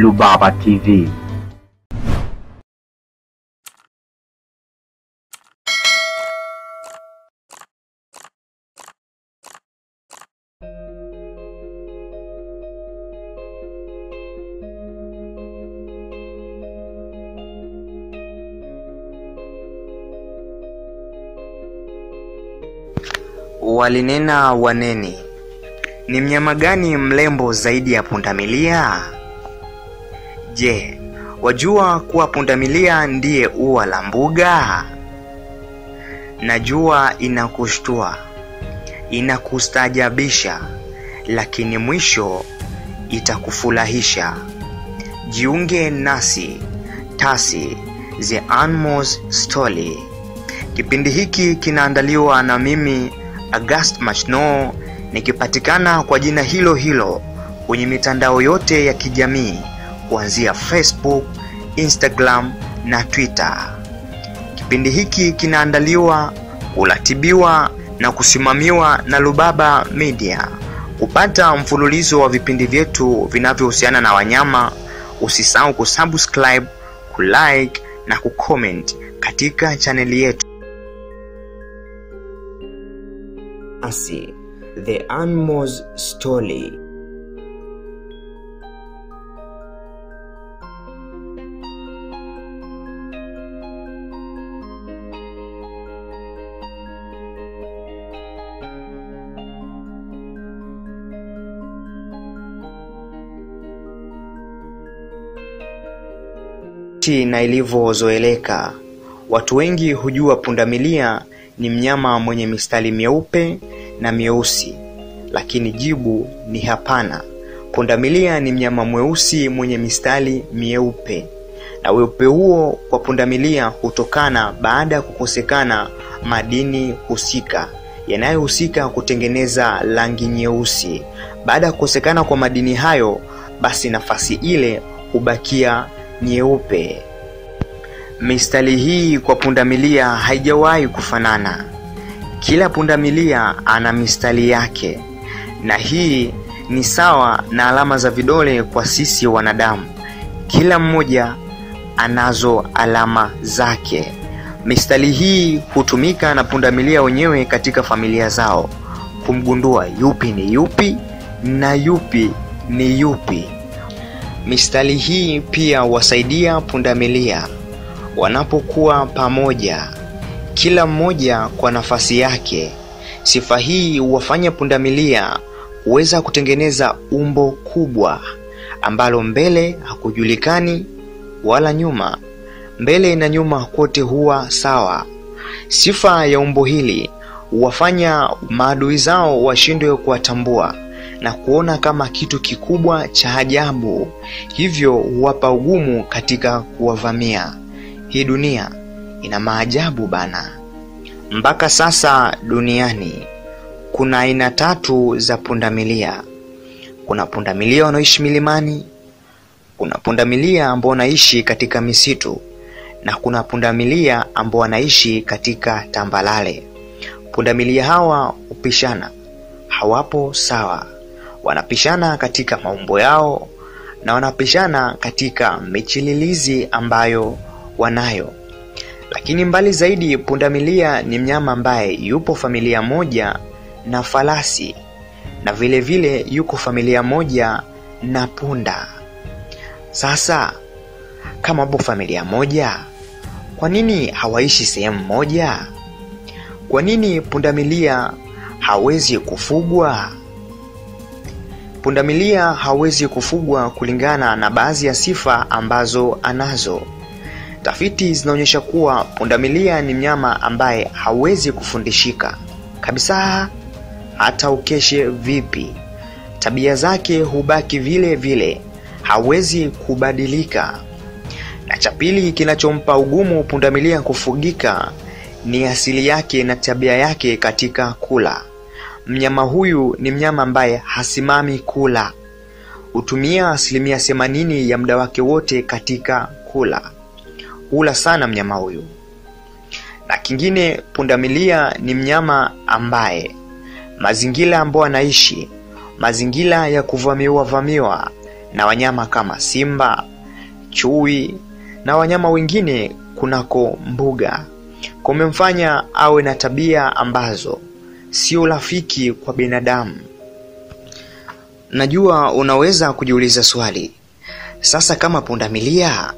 Rubaba TV. Walinena waneni, ni mnyama gani mrembo zaidi ya pundamilia? Je, wajua kuwa pundamilia ndiye ua la mbuga? Najua inakushtua, inakustajabisha, lakini mwisho itakufurahisha. Jiunge nasi, Tasi, The Animals Story. Kipindi hiki kinaandaliwa na mimi August Machno, nikipatikana kwa jina hilo hilo kwenye mitandao yote ya kijamii kuanzia Facebook, Instagram na Twitter. Kipindi hiki kinaandaliwa, kuratibiwa na kusimamiwa na Rubaba Media. Kupata mfululizo wa vipindi vyetu vinavyohusiana na wanyama, usisahau kusubscribe, kulike na kucomment katika chaneli yetu. TAS, The Animals Story. Na ilivyozoeleka, watu wengi hujua pundamilia ni mnyama mwenye mistari mieupe na mieusi, lakini jibu ni hapana. Pundamilia ni mnyama mweusi mwenye mistari mieupe, na weupe huo kwa pundamilia hutokana baada ya kukosekana madini husika yanayohusika kutengeneza rangi nyeusi. Baada ya kukosekana kwa madini hayo, basi nafasi ile hubakia nyeupe. Mistari hii kwa pundamilia haijawahi kufanana. Kila pundamilia ana mistari yake, na hii ni sawa na alama za vidole kwa sisi wanadamu. Kila mmoja anazo alama zake. Mistari hii hutumika na pundamilia wenyewe katika familia zao kumgundua yupi ni yupi na yupi ni yupi. Mistari hii pia wasaidia pundamilia wanapokuwa pamoja, kila mmoja kwa nafasi yake. Sifa hii huwafanya pundamilia uweza kutengeneza umbo kubwa ambalo mbele hakujulikani wala nyuma. Mbele na nyuma kote huwa sawa. Sifa ya umbo hili huwafanya maadui zao washindwe kuwatambua na kuona kama kitu kikubwa cha ajabu, hivyo huwapa ugumu katika kuwavamia. Hii dunia ina maajabu bana. Mpaka sasa duniani kuna aina tatu za pundamilia. Kuna pundamilia wanaoishi milimani, kuna pundamilia ambao wanaishi katika misitu, na kuna pundamilia ambao wanaishi katika tambalale. Pundamilia hawa upishana, hawapo sawa. Wanapishana katika maumbo yao na wanapishana katika michililizi ambayo wanayo. Lakini mbali zaidi, pundamilia ni mnyama ambaye yupo familia moja na farasi, na vile vile yuko familia moja na punda. Sasa kama wapo familia moja, kwa nini hawaishi sehemu moja? Kwa nini pundamilia hawezi kufugwa? Pundamilia hawezi kufugwa kulingana na baadhi ya sifa ambazo anazo. Tafiti zinaonyesha kuwa pundamilia ni mnyama ambaye hawezi kufundishika kabisa, hata ukeshe vipi. Tabia zake hubaki vile vile, hawezi kubadilika. Na cha pili kinachompa ugumu pundamilia kufugika ni asili yake na tabia yake katika kula. Mnyama huyu ni mnyama ambaye hasimami kula. Hutumia 80% ya muda wake wote katika kula. Hula sana mnyama huyu. Na kingine, pundamilia ni mnyama ambaye mazingira ambayo anaishi, mazingira ya kuvamiwa na wanyama kama simba, chui na wanyama wengine kunako mbuga, kumemfanya awe na tabia ambazo sio rafiki kwa binadamu. Najua unaweza kujiuliza swali, sasa kama pundamilia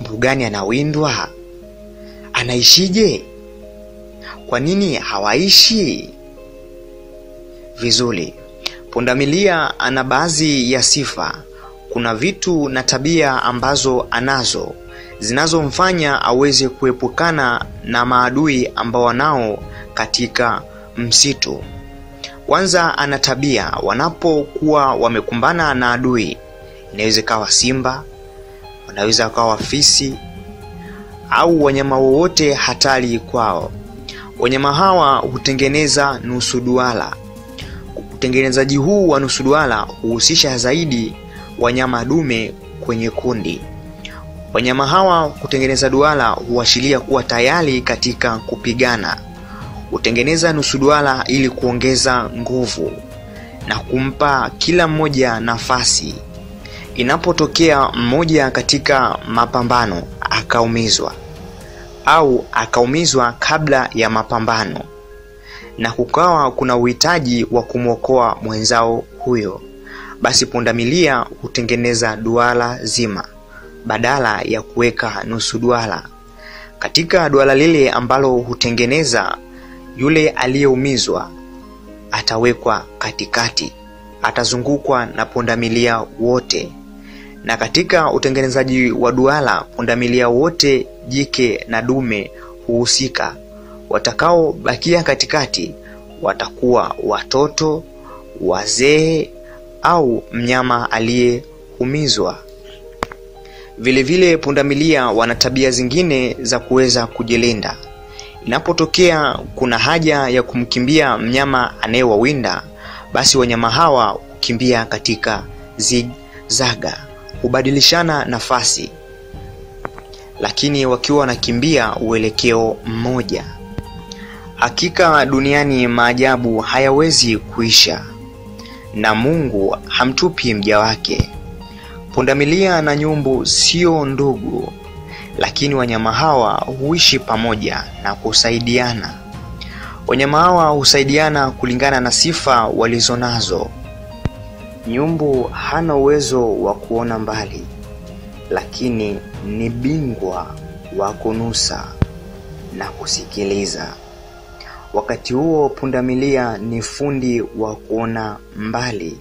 mbugani anawindwa, anaishije? Kwa nini hawaishi vizuri? Pundamilia ana baadhi ya sifa. Kuna vitu na tabia ambazo anazo zinazomfanya aweze kuepukana na maadui ambao nao katika msitu. Kwanza, ana tabia wanapokuwa wamekumbana na adui, inaweza kawa simba, wanaweza kawa fisi au wanyama wowote hatari kwao. Wanyama hawa hutengeneza nusu duara. Utengenezaji huu wa nusu duara huhusisha zaidi wanyama dume kwenye kundi. Wanyama hawa kutengeneza duara huashiria kuwa tayari katika kupigana. Hutengeneza nusu duara ili kuongeza nguvu na kumpa kila mmoja nafasi. Inapotokea mmoja katika mapambano akaumizwa au akaumizwa kabla ya mapambano na kukawa kuna uhitaji wa kumwokoa mwenzao huyo, basi pundamilia hutengeneza duara zima badala ya kuweka nusu duara. Katika duara lile ambalo hutengeneza, yule aliyeumizwa atawekwa katikati, atazungukwa na pundamilia wote. Na katika utengenezaji wa duara, pundamilia wote jike na dume huhusika. Watakao bakia katikati watakuwa watoto, wazee au mnyama aliyeumizwa. Vile vile pundamilia wana tabia zingine za kuweza kujilinda. Inapotokea kuna haja ya kumkimbia mnyama anayewawinda, basi wanyama hawa hukimbia katika zigzaga, hubadilishana nafasi, lakini wakiwa wanakimbia uelekeo mmoja. Hakika duniani maajabu hayawezi kuisha na Mungu hamtupi mja wake. Pundamilia na nyumbu sio ndugu, lakini wanyama hawa huishi pamoja na kusaidiana. Wanyama hawa husaidiana kulingana na sifa walizonazo. Nyumbu hana uwezo wa kuona mbali, lakini ni bingwa wa kunusa na kusikiliza. Wakati huo pundamilia ni fundi wa kuona mbali.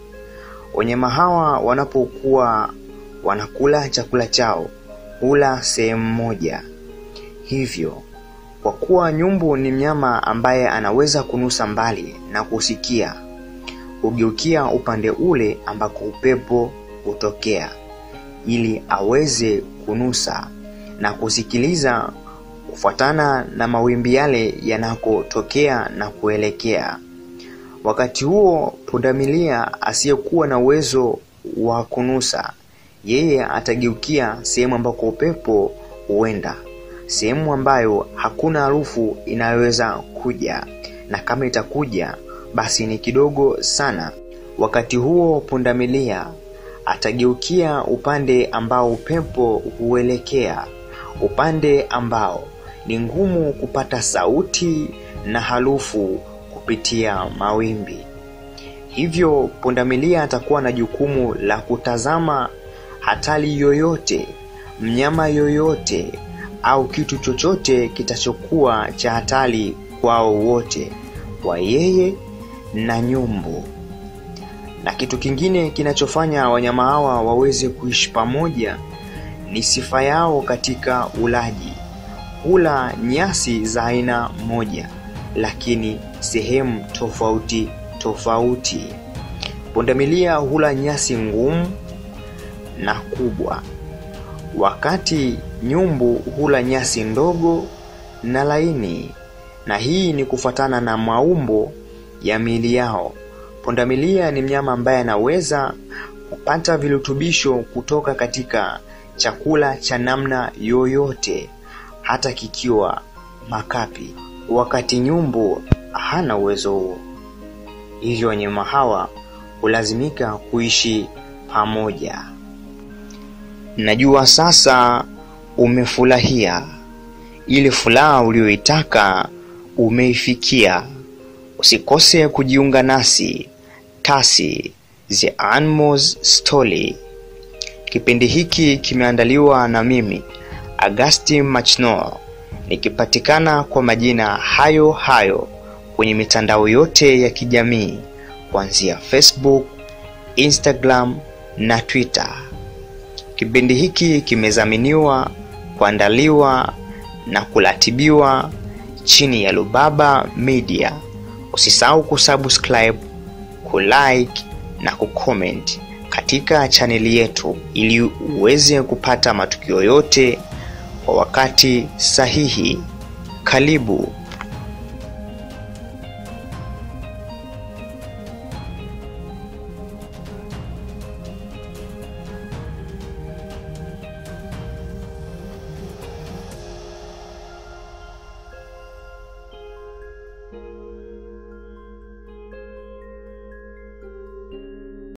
Wanyama hawa wanapokuwa wanakula chakula chao hula sehemu moja. Hivyo kwa kuwa nyumbu ni mnyama ambaye anaweza kunusa mbali na kusikia, hugeukia upande ule ambako upepo hutokea ili aweze kunusa na kusikiliza kufuatana na mawimbi yale yanakotokea na kuelekea. Wakati huo pundamilia asiyekuwa na uwezo wa kunusa, yeye atageukia sehemu ambako upepo huenda, sehemu ambayo hakuna harufu inayoweza kuja, na kama itakuja basi ni kidogo sana. Wakati huo pundamilia atageukia upande ambao upepo huelekea, upande ambao ni ngumu kupata sauti na harufu kupitia mawimbi. Hivyo pundamilia atakuwa na jukumu la kutazama hatari yoyote, mnyama yoyote au kitu chochote kitachokuwa cha hatari kwao wote, kwa yeye na nyumbu. Na kitu kingine kinachofanya wanyama hawa waweze kuishi pamoja ni sifa yao katika ulaji. Hula nyasi za aina moja lakini sehemu tofauti tofauti. Pundamilia hula nyasi ngumu na kubwa, wakati nyumbu hula nyasi ndogo na laini, na hii ni kufuatana na maumbo ya miili yao. Pundamilia ni mnyama ambaye anaweza kupata virutubisho kutoka katika chakula cha namna yoyote, hata kikiwa makapi, wakati nyumbu hana uwezo huo. Hivyo wanyama hawa hulazimika kuishi pamoja. Najua sasa umefurahia, ile furaha uliyoitaka umeifikia. Usikose kujiunga nasi TAS The Animals Story. Kipindi hiki kimeandaliwa na mimi August Machno, nikipatikana kwa majina hayo hayo kwenye mitandao yote ya kijamii kuanzia Facebook, Instagram na Twitter. Kipindi hiki kimezaminiwa, kuandaliwa na kuratibiwa chini ya Rubaba Media. Usisahau kusubscribe, kulike na kucomment katika chaneli yetu ili uweze kupata matukio yote kwa wakati sahihi. Karibu.